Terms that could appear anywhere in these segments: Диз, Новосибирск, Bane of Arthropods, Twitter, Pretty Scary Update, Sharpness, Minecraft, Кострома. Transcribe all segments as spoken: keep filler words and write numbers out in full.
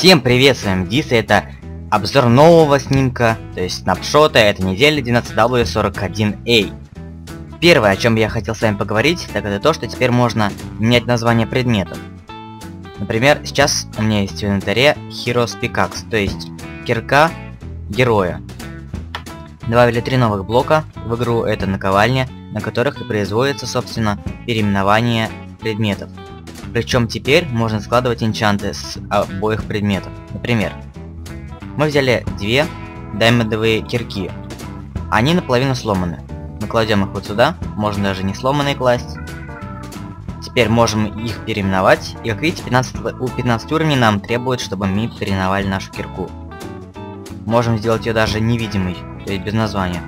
Всем привет, с вами Дис, и это обзор нового снимка, то есть снапшота этой недели двенадцать дабл ю сорок один эй. Первое, о чем я хотел с вами поговорить, так это то, что теперь можно менять название предметов. Например, сейчас у меня есть в инвентаре Heroes Pickaxe, то есть кирка героя. Добавили три новых блока в игру, это наковальня, на которых и производится, собственно, переименование предметов. Причем теперь можно складывать энчанты с обоих предметов. Например, мы взяли две даймондовые кирки. Они наполовину сломаны. Мы кладем их вот сюда, можно даже не сломанные класть. Теперь можем их переименовать. И как видите, пятнадцать, у пятнадцати уровней нам требует, чтобы мы переименовали нашу кирку. Можем сделать ее даже невидимой, то есть без названия.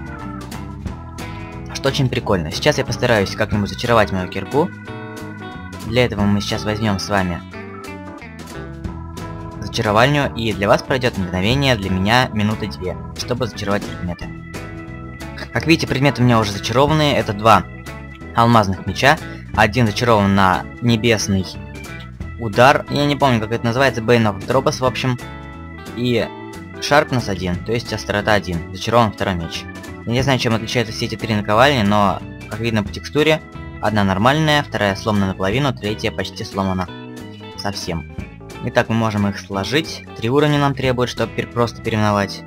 Что очень прикольно. Сейчас я постараюсь как-нибудь зачаровать мою кирку. Для этого мы сейчас возьмем с вами зачаровальню, и для вас пройдет мгновение, для меня минуты две, чтобы зачаровать предметы. Как видите, предметы у меня уже зачарованы. Это два алмазных меча, один зачарован на небесный удар, я не помню, как это называется, Bane of Arthropods, в общем, и Sharpness один, то есть острота один, зачарован второй меч. Я не знаю, чем отличаются все эти три наковальни, но, как видно по текстуре, одна нормальная, вторая сломана наполовину, третья почти сломана совсем. Итак, мы можем их сложить. Три уровня нам требует, чтобы пер просто переименовать.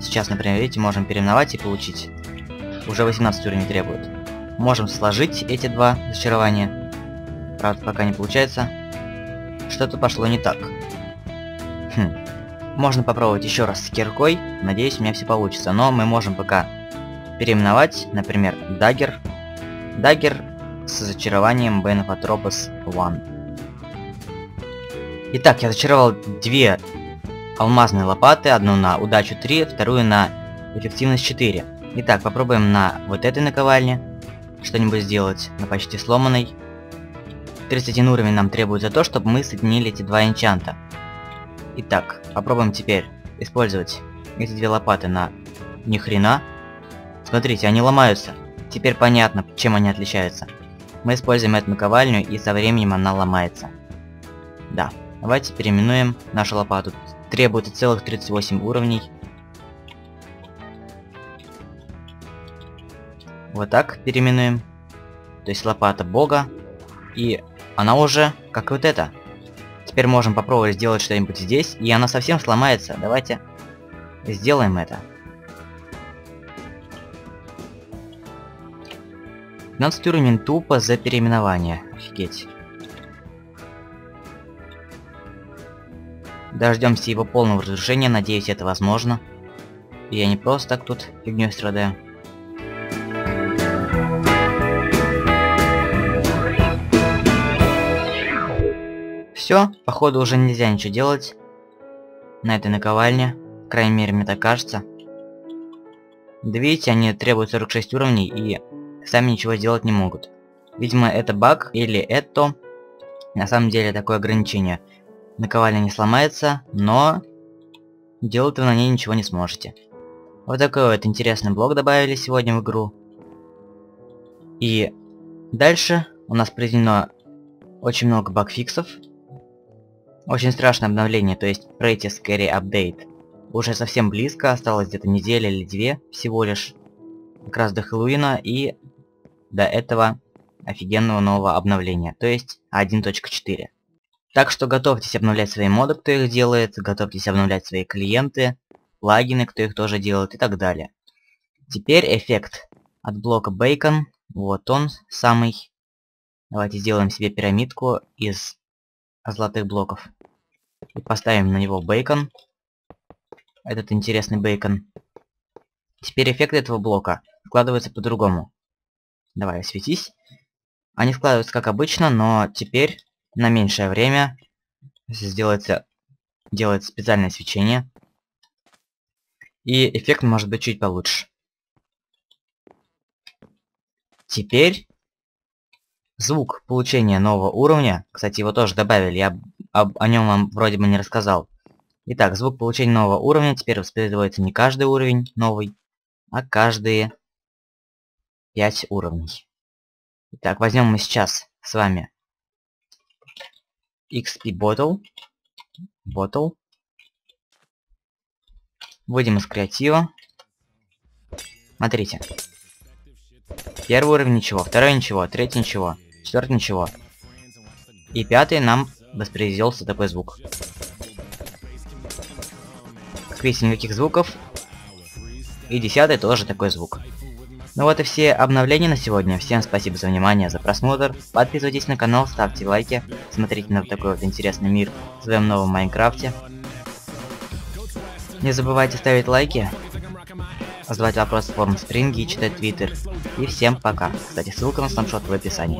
Сейчас, например, видите, можем переименовать и получить. Уже восемнадцать уровней требует. Можем сложить эти два зачарования. Правда, пока не получается. Что-то пошло не так. Хм. Можно попробовать еще раз с киркой. Надеюсь, у меня все получится. Но мы можем пока переименовать, например, даггер. Даггер с зачарованием Bane of Arthropods один. Итак, я зачаровал две алмазные лопаты, одну на удачу три, вторую на эффективность четыре. Итак, попробуем на вот этой наковальне что-нибудь сделать, на почти сломанной. тридцать один уровень нам требует за то, чтобы мы соединили эти два энчанта. Итак, попробуем теперь использовать эти две лопаты на ни хрена. Смотрите, они ломаются. Теперь понятно, чем они отличаются. Мы используем эту наковальню, и со временем она ломается. Да, давайте переименуем нашу лопату. Требуется целых тридцать восемь уровней. Вот так переименуем. То есть лопата бога. И она уже как вот эта. Теперь можем попробовать сделать что-нибудь здесь, и она совсем сломается. Давайте сделаем это. пятнадцать уровней тупо за переименование. Офигеть. Дождемся его полного разрушения. Надеюсь, это возможно. И я не просто так тут фигней страдаю. Все, походу уже нельзя ничего делать на этой наковальне. По крайней мере, мне так кажется. Да видите, они требуют сорок шесть уровней и сами ничего сделать не могут. Видимо, это баг, или это на самом деле такое ограничение. Наковальня не сломается, но делать вы на ней ничего не сможете. Вот такой вот интересный блок добавили сегодня в игру. И дальше у нас произведено очень много багфиксов. Очень страшное обновление, то есть Pretty Scary Update. Уже совсем близко, осталось где-то неделя или две всего лишь. Как раз до Хэллоуина и до этого офигенного нового обновления, то есть один точка четыре. Так что готовьтесь обновлять свои моды, кто их делает, готовьтесь обновлять свои клиенты, плагины, кто их тоже делает, и так далее. Теперь эффект от блока Bacon, вот он самый. Давайте сделаем себе пирамидку из золотых блоков. И поставим на него Bacon, этот интересный Bacon. Теперь эффекты этого блока складываются по-другому. Давай, осветись. Они складываются как обычно, но теперь на меньшее время сделается, делается специальное свечение. И эффект может быть чуть получше. Теперь звук получения нового уровня. Кстати, его тоже добавили, я об, о нем вам вроде бы не рассказал. Итак, звук получения нового уровня теперь воспроизводится не каждый уровень новый, а каждые пять уровней. Итак, возьмем мы сейчас с вами икс пи Bottle. Bottle. Вводим из креатива. Смотрите. Первый уровень ничего, второй ничего, третий ничего, четвертый ничего. И пятый нам воспроизвелся такой звук. Как видите, никаких звуков. И десятый тоже такой звук. Ну вот и все обновления на сегодня. Всем спасибо за внимание, за просмотр. Подписывайтесь на канал, ставьте лайки. Смотрите на такой вот интересный мир в своем новом Майнкрафте. Не забывайте ставить лайки, задавать вопросы в форме стринги и читать твиттер. И всем пока. Кстати, ссылка на снапшот в описании.